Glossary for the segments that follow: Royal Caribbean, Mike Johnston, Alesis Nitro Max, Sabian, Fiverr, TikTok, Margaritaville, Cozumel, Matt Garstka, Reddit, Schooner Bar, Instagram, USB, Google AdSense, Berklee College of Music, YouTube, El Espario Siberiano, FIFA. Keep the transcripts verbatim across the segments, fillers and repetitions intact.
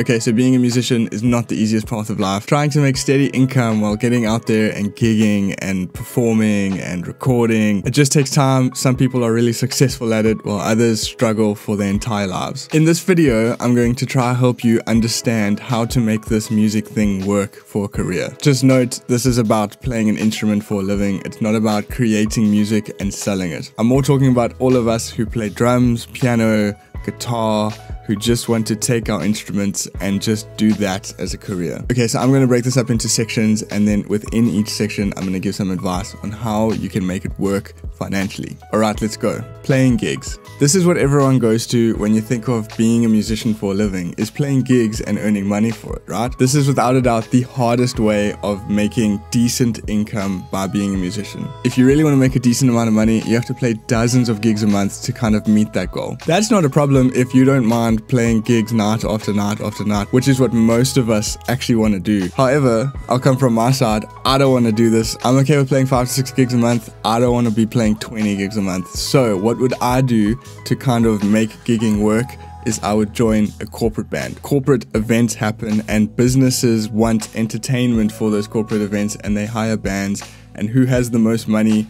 Okay, so being a musician is not the easiest path of life. Trying to make steady income while getting out there and gigging and performing and recording, it just takes time. Some people are really successful at it while others struggle for their entire lives. In this video, I'm going to try to help you understand how to make this music thing work for a career. Just note, this is about playing an instrument for a living. It's not about creating music and selling it. I'm more talking about all of us who play drums, piano, guitar, who just want to take our instruments and just do that as a career. Okay, so I'm going to break this up into sections, and then within each section, I'm going to give some advice on how you can make it work financially. All right, let's go. Playing gigs. This is what everyone goes to when you think of being a musician for a living, is playing gigs and earning money for it, right? This is without a doubt the hardest way of making decent income by being a musician. If you really want to make a decent amount of money, you have to play dozens of gigs a month to kind of meet that goal. That's not a problem if you don't mind playing gigs night after night after night, which is what most of us actually want to do. However, I'll come from my side. I don't want to do this. I'm okay with playing five to six gigs a month. I don't want to be playing twenty gigs a month. So what would I do to kind of make gigging work? Is I would join a corporate band. Corporate events happen and businesses want entertainment for those corporate events, and they hire bands. And who has the most money?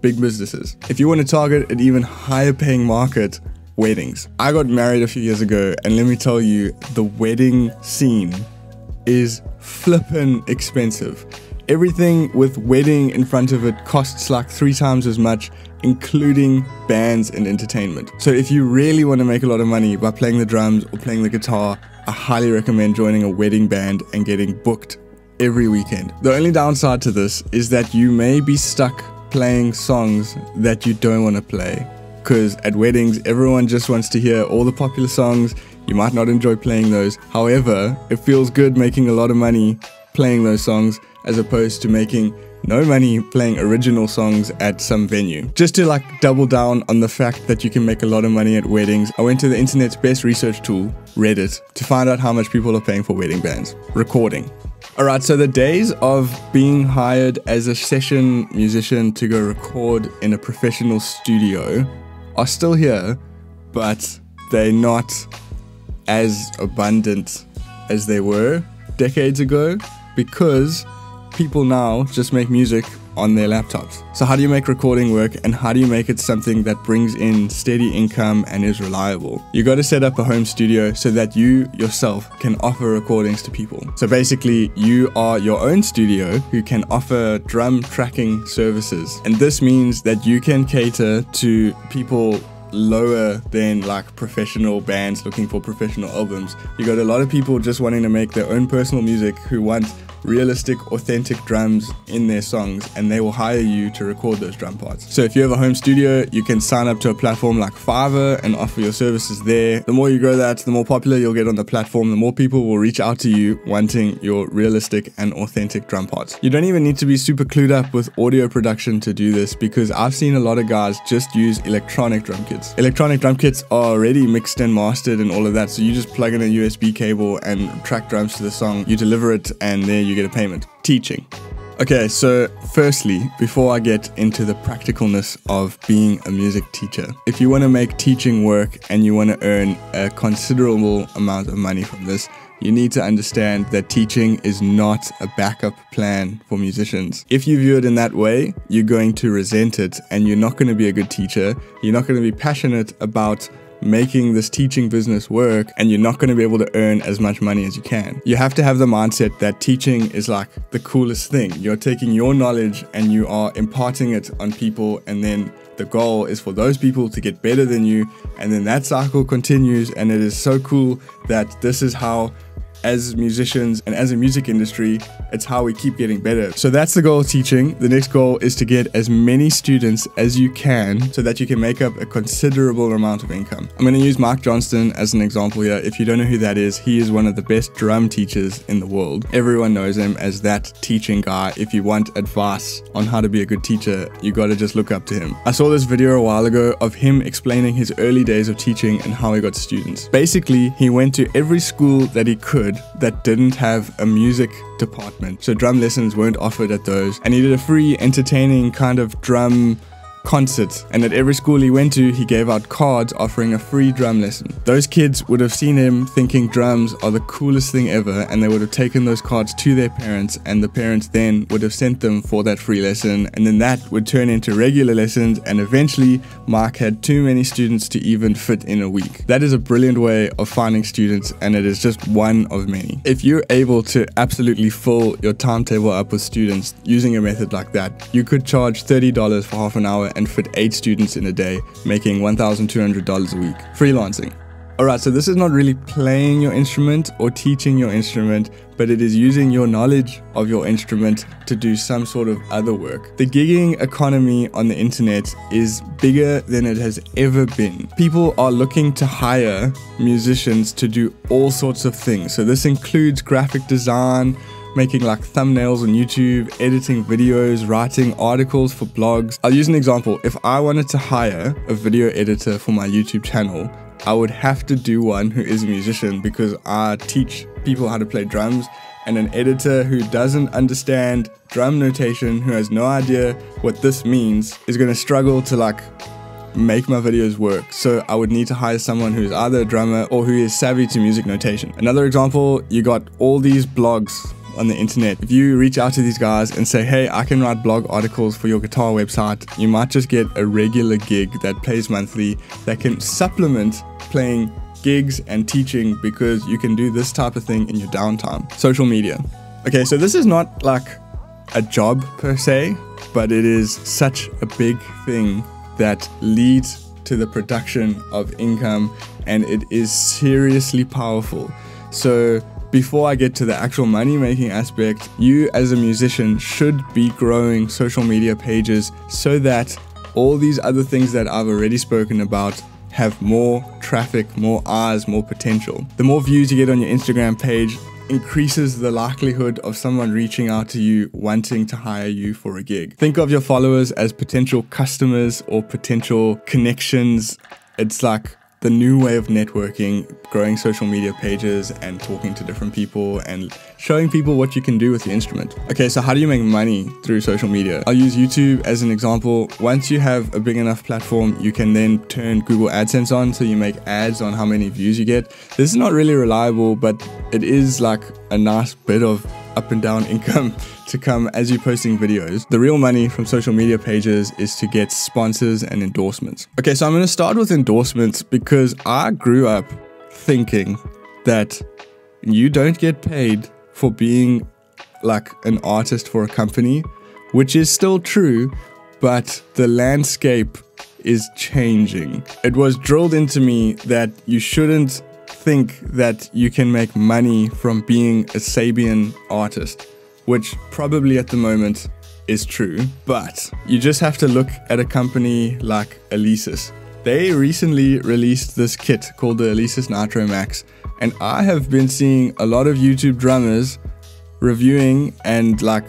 Big businesses. If you want to target an even higher paying market, weddings. I got married a few years ago, and let me tell you, the wedding scene is flippin' expensive. Everything with wedding in front of it costs like three times as much, including bands and entertainment. So if you really want to make a lot of money by playing the drums or playing the guitar, I highly recommend joining a wedding band and getting booked every weekend. The only downside to this is that you may be stuck playing songs that you don't want to play. Because at weddings, everyone just wants to hear all the popular songs. You might not enjoy playing those. However, it feels good making a lot of money playing those songs as opposed to making no money playing original songs at some venue. Just to like double down on the fact that you can make a lot of money at weddings, I went to the internet's best research tool, Reddit, to find out how much people are paying for wedding bands. Recording. All right, so the days of being hired as a session musician to go record in a professional studio are still here, but they're not as abundant as they were decades ago, because people now just make music on their laptops. So how do you make recording work, and how do you make it something that brings in steady income and is reliable? You got to set up a home studio so that you yourself can offer recordings to people. So basically you are your own studio who can offer drum tracking services. And this means that you can cater to people lower than like professional bands looking for professional albums. You got a lot of people just wanting to make their own personal music who want realistic, authentic drums in their songs, and they will hire you to record those drum parts. So if you have a home studio, you can sign up to a platform like Fiverr and offer your services there. The more you grow that, the more popular you'll get on the platform, the more people will reach out to you wanting your realistic and authentic drum parts. You don't even need to be super clued up with audio production to do this, because I've seen a lot of guys just use electronic drum kits. Electronic drum kits are already mixed and mastered and all of that, so you just plug in a U S B cable and track drums to the song, you deliver it, and there you get a payment. Teaching. Okay, so firstly, before I get into the practicalness of being a music teacher, if you want to make teaching work and you want to earn a considerable amount of money from this, you need to understand that teaching is not a backup plan for musicians. If you view it in that way, you're going to resent it, and you're not going to be a good teacher. You're not going to be passionate about making this teaching business work, and you're not going to be able to earn as much money as you can. You have to have the mindset that teaching is like the coolest thing. You're taking your knowledge and you are imparting it on people, and then the goal is for those people to get better than you, and then that cycle continues. And it is so cool that this is how, as musicians and as a music industry, it's how we keep getting better. So that's the goal of teaching. The next goal is to get as many students as you can so that you can make up a considerable amount of income. I'm going to use Mike Johnston as an example here. If you don't know who that is, he is one of the best drum teachers in the world. Everyone knows him as that teaching guy. If you want advice on how to be a good teacher, you got to just look up to him. I saw this video a while ago of him explaining his early days of teaching and how he got students. Basically, he went to every school that he could that didn't have a music department, so drum lessons weren't offered at those, and he did a free entertaining kind of drum concert, and at every school he went to he gave out cards offering a free drum lesson. Those kids would have seen him thinking drums are the coolest thing ever, and they would have taken those cards to their parents, and the parents then would have sent them for that free lesson, and then that would turn into regular lessons, and eventually Mike had too many students to even fit in a week. That is a brilliant way of finding students, and it is just one of many. If you're able to absolutely fill your timetable up with students using a method like that, you could charge thirty dollars for half an hour and fit eight students in a day, making one thousand two hundred dollars a week. Freelancing. Alright, so this is not really playing your instrument or teaching your instrument, but it is using your knowledge of your instrument to do some sort of other work. The gigging economy on the internet is bigger than it has ever been. People are looking to hire musicians to do all sorts of things. So this includes graphic design, making like thumbnails on YouTube, editing videos, writing articles for blogs. I'll use an example. If I wanted to hire a video editor for my YouTube channel, I would have to do one who is a musician, because I teach people how to play drums, and an editor who doesn't understand drum notation, who has no idea what this means, is going to struggle to like make my videos work. So I would need to hire someone who's either a drummer or who is savvy to music notation. Another example, you got all these blogs on the internet. If you reach out to these guys and say, hey, I can write blog articles for your guitar website, you might just get a regular gig that pays monthly that can supplement playing gigs and teaching, because you can do this type of thing in your downtime. Social media. Okay, so this is not like a job per se, but it is such a big thing that leads to the production of income, and it is seriously powerful. So before I get to the actual money-making aspect, you as a musician should be growing social media pages so that all these other things that I've already spoken about have more traffic, more eyes, more potential. The more views you get on your Instagram page increases the likelihood of someone reaching out to you wanting to hire you for a gig. Think of your followers as potential customers or potential connections. It's like the new way of networking, growing social media pages and talking to different people and showing people what you can do with your instrument. Okay, so how do you make money through social media? I'll use YouTube as an example. Once you have a big enough platform, you can then turn Google AdSense on, so you make ads on how many views you get. This is not really reliable, but it is like a nice bit of up and down income to come as you're posting videos. The real money from social media pages is to get sponsors and endorsements. Okay, so I'm gonna start with endorsements, because I grew up thinking that you don't get paid for being like an artist for a company, which is still true, but the landscape is changing. It was drilled into me that you shouldn't think that you can make money from being a Sabian artist, which probably at the moment is true, but you just have to look at a company like Alesis. They recently released this kit called the Alesis Nitro Max, and I have been seeing a lot of YouTube drummers reviewing and like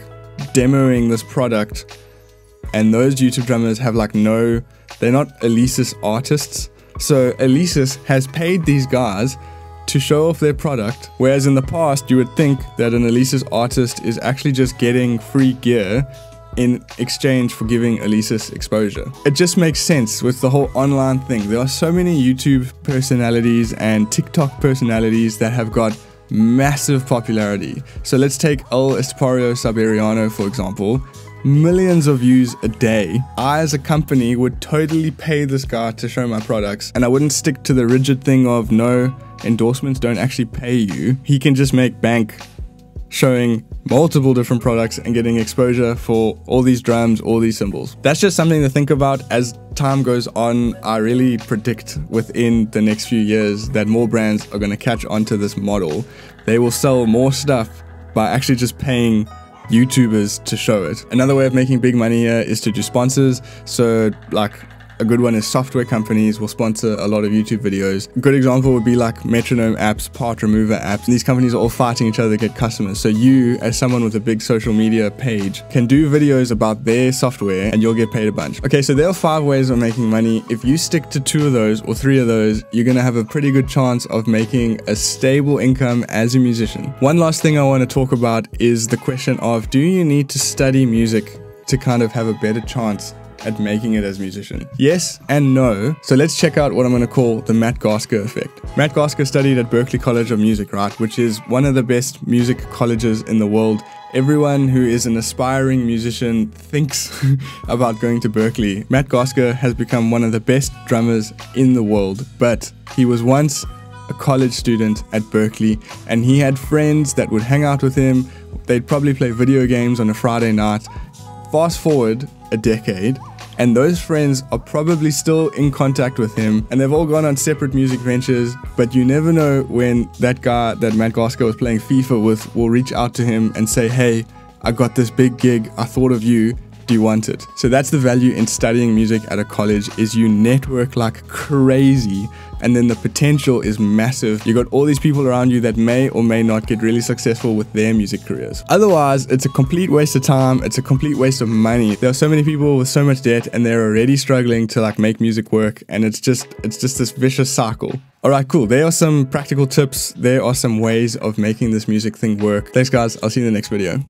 demoing this product, and those YouTube drummers have like no, they're not Alesis artists. So Alesis has paid these guys to show off their product, whereas in the past you would think that an Alesis artist is actually just getting free gear in exchange for giving Alesis exposure. It just makes sense with the whole online thing. There are so many YouTube personalities and TikTok personalities that have got massive popularity. So let's take El Espario Siberiano for example. Millions of views a day. I as a company would totally pay this guy to show my products, and I wouldn't stick to the rigid thing of no, endorsements don't actually pay you. He can just make bank showing multiple different products and getting exposure for all these drums, all these cymbals. That's just something to think about as time goes on. I really predict within the next few years that more brands are going to catch onto this model. They will sell more stuff by actually just paying YouTubers to show it. Another way of making big money here is to do sponsors. So like a good one is software companies will sponsor a lot of YouTube videos. A good example would be like metronome apps, part remover apps. These companies are all fighting each other to get customers. So you as someone with a big social media page can do videos about their software and you'll get paid a bunch. Okay, so there are five ways of making money. If you stick to two of those or three of those, you're gonna have a pretty good chance of making a stable income as a musician. One last thing I wanna talk about is the question of, do you need to study music to kind of have a better chance at making it as a musician? Yes and no. So let's check out what I'm going to call the Matt Garstka effect. Matt Garstka studied at Berklee College of Music, right, which is one of the best music colleges in the world. Everyone who is an aspiring musician thinks about going to Berklee. Matt Garstka has become one of the best drummers in the world, but he was once a college student at Berklee, and he had friends that would hang out with him. They'd probably play video games on a Friday night. Fast forward a decade, and those friends are probably still in contact with him, and they've all gone on separate music ventures, but you never know when that guy that Matt Garstka was playing FIFA with will reach out to him and say, hey, I got this big gig, I thought of you, do you want it? So that's the value in studying music at a college, is you network like crazy, and then the potential is massive. You got all these people around you that may or may not get really successful with their music careers. Otherwise, it's a complete waste of time. It's a complete waste of money. There are so many people with so much debt, and they're already struggling to like make music work. And it's just, it's just this vicious cycle. All right, cool. There are some practical tips. There are some ways of making this music thing work. Thanks guys. I'll see you in the next video.